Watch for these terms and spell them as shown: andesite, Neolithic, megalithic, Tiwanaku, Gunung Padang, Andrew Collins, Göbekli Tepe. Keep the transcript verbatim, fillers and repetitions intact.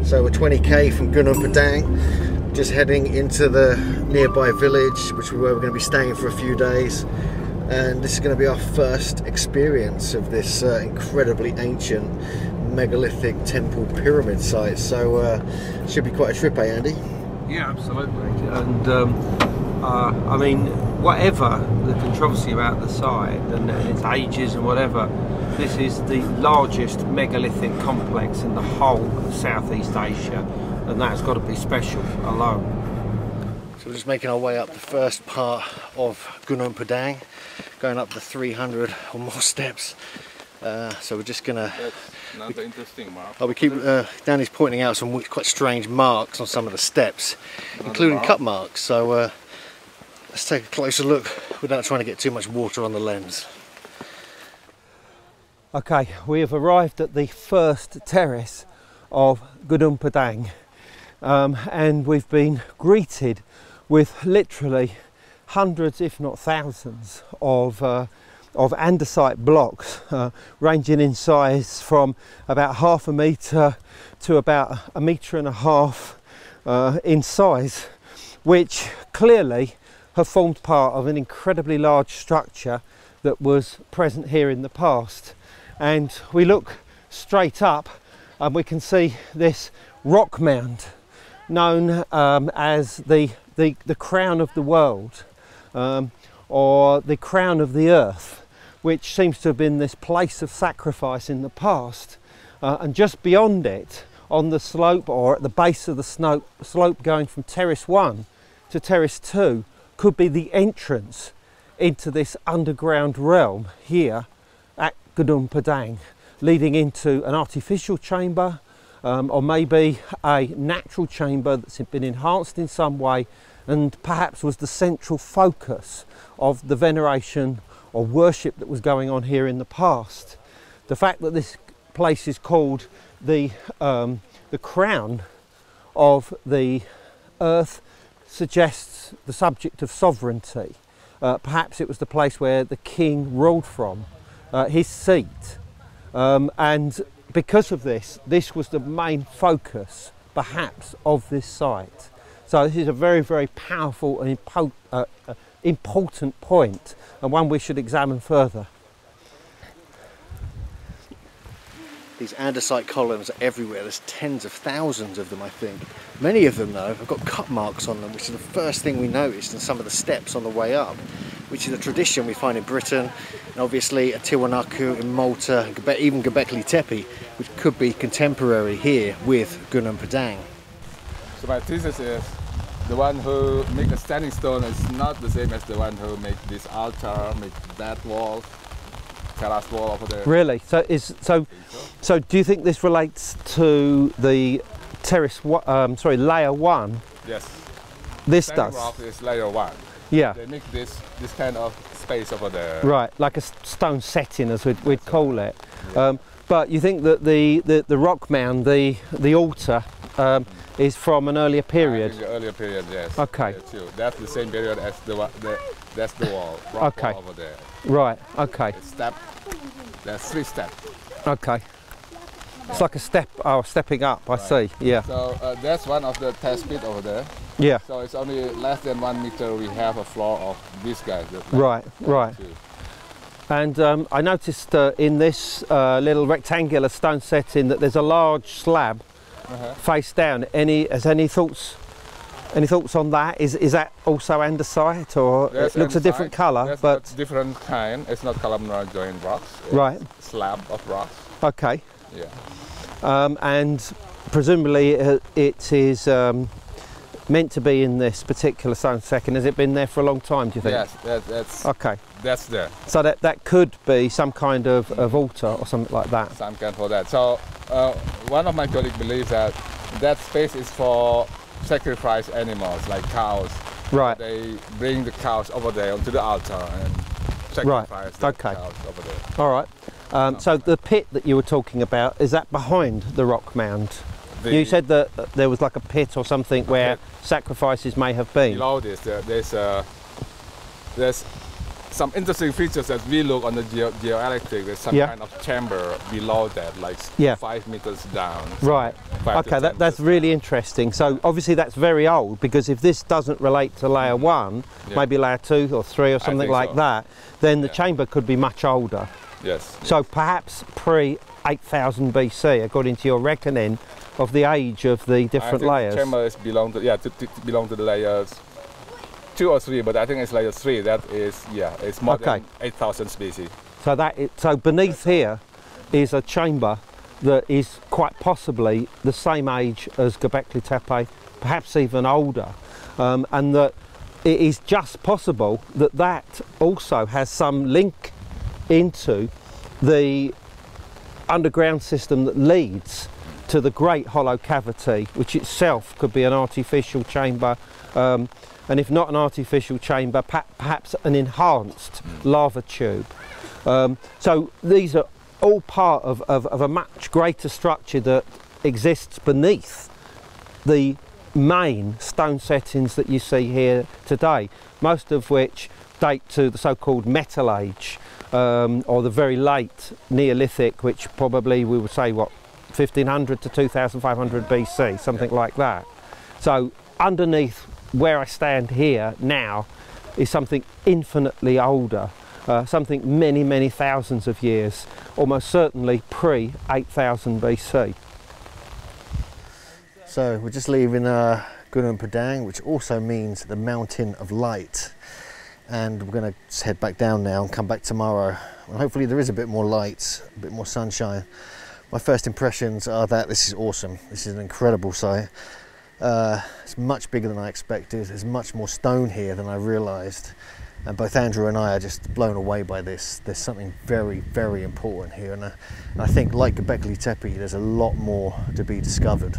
So we're twenty K from Gunung Padang, just heading into the nearby village, which we were going to be staying for a few days. And this is going to be our first experience of this uh, incredibly ancient megalithic temple pyramid site. So uh, should be quite a trip, eh, Andy? Yeah, absolutely. And um, uh, I mean, whatever the controversy about the site and its ages and whatever, this is the largest megalithic complex in the whole of Southeast Asia, and that's got to be special alone. So we're just making our way up the first part of Gunung Padang, going up the three hundred or more steps. Uh, so we're just gonna... That's another interesting mark. Oh, we keep, uh, Danny's pointing out some quite strange marks on some of the steps, another including mark. cut marks. So uh, let's take a closer look without trying to get too much water on the lens. Okay, we have arrived at the first terrace of Gunung Padang, um, and we've been greeted with literally hundreds, if not thousands, of, uh, of andesite blocks, uh, ranging in size from about half a metre to about a metre and a half uh, in size, which clearly have formed part of an incredibly large structure that was present here in the past. And we look straight up and we can see this rock mound known um, as the, the, the crown of the world, um, or the crown of the earth, which seems to have been this place of sacrifice in the past. Uh, and just beyond it, on the slope, or at the base of the slope, slope going from terrace one to terrace two, could be the entrance into this underground realm here at Gunung Padang, leading into an artificial chamber, um, or maybe a natural chamber that's been enhanced in some way and perhaps was the central focus of the veneration or worship that was going on here in the past. The fact that this place is called the, um, the crown of the earth suggests the subject of sovereignty. Uh, perhaps it was the place where the king ruled from. Uh, his seat, um, and because of this, this was the main focus perhaps of this site. So this is a very, very powerful and impo uh, uh, important point, and one we should examine further. These andesite columns are everywhere. There's tens of thousands of them, I think. Many of them, though, have got cut marks on them, which is the first thing we noticed in some of the steps on the way up, which is a tradition we find in Britain, and obviously at Tiwanaku in Malta, and even Göbekli Tepe, which could be contemporary here with Gunung Padang. So my thesis is, the one who make a standing stone is not the same as the one who make this altar, make that wall. Wall over there. Really? So is so, so? Do you think this relates to the terrace? Um, sorry, layer one. Yes. This standing does. Rock is layer one. Yeah. They make this this kind of space over there. Right, like a stone setting, as we'd, we'd call it. Yeah. Um, but you think that the the, the rock mound, the the altar, um, is from an earlier period? I think the earlier period, yes. Okay. Yeah, that's the same period as the the that's the wall. Rock okay. Wall over there. Right, okay. Step. There's three steps. Okay. It's like a step, oh, stepping up, I right. see, yeah. So uh, that's one of the test pit over there. Yeah. So it's only less than one meter we have a floor of these guys. Right, right. Two. And um, I noticed uh, in this uh, little rectangular stone setting that there's a large slab uh-huh. face down. Any, has any thoughts? Any thoughts on that? Is is that also andesite, or there's it looks andesite, a different colour? But different kind. It's not columnar joint rocks. It's right. Slab of rocks. Okay. Yeah. Um, and presumably it is um, meant to be in this particular stone setting. Has it been there for a long time? Do you think? Yes. That, that's. Okay. That's there. So that that could be some kind of, of altar or something like that. Some kind for that. So uh, one of my colleagues believes that that space is for sacrifice animals like cows. Right. They bring the cows over there onto the altar and sacrifice right. the okay. cows over there. All right. Um, so the pit that you were talking about, is that behind the rock mound? The you said that there was like a pit or something where pit. sacrifices may have been. Below this, uh, there's, uh, there's some interesting features that we look on the ge geoelectric. There's some yeah. kind of chamber below that, like yeah. five meters down. So right. Okay, that, that's really down. interesting. So obviously that's very old, because if this doesn't relate to layer mm-hmm. one, yeah. maybe layer two or three or something like so. that, then the yeah. chamber could be much older. Yes. So yes. perhaps pre eight thousand B C, according to your reckoning of the age of the different layers. The chamber is belong to yeah, to, to, to belong to the layers two or three, but I think it's layer three. That is yeah, it's more okay. than eight thousand species. So that is, so beneath here is a chamber that is quite possibly the same age as Göbekli Tepe, perhaps even older, um, and that it is just possible that that also has some link into the underground system that leads to the Great Hollow Cavity, which itself could be an artificial chamber, um, and if not an artificial chamber, perhaps an enhanced lava tube. Um, so these are all part of, of, of a much greater structure that exists beneath the main stone settings that you see here today, most of which date to the so-called Metal Age, um, or the very late Neolithic, which probably we would say, what, fifteen hundred to two thousand five hundred B C, something yeah. like that. So underneath where I stand here now is something infinitely older, uh, something many, many thousands of years, almost certainly pre eight thousand B C. So we're just leaving uh, Gunung Padang, which also means the Mountain of Light. And we're going to head back down now and come back tomorrow. And hopefully there is a bit more light, a bit more sunshine. My first impressions are that this is awesome. This is an incredible site. Uh, it's much bigger than I expected. There's much more stone here than I realised. And both Andrew and I are just blown away by this. There's something very, very important here. And I, and I think, like Göbekli Tepe, there's a lot more to be discovered.